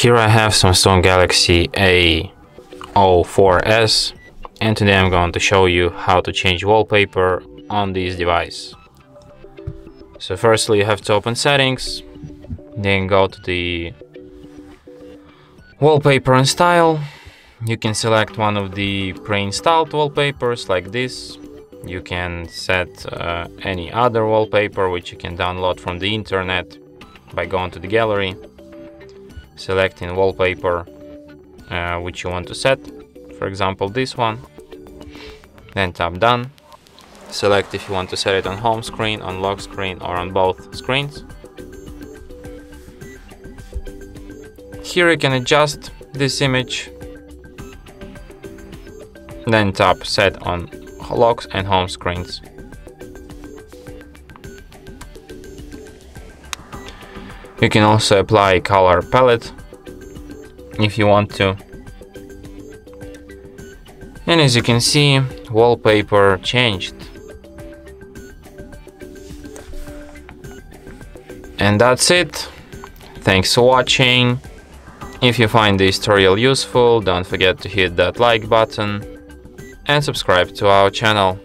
Here I have Samsung Galaxy A04s, and today I'm going to show you how to change wallpaper on this device. So firstly you have to open settings, then go to the wallpaper and style. You can select one of the pre-installed wallpapers like this. You can set any other wallpaper which you can download from the internet by going to the gallery, selecting wallpaper which you want to set, for example this one, then tap done. Select if you want to set it on home screen, on lock screen, or on both screens. Here you can adjust this image, then tap set on locks and home screens. You can also apply color palette if you want to. And as you can see, wallpaper changed. And that's it. Thanks for watching. If you find this tutorial useful, don't forget to hit that like button and subscribe to our channel.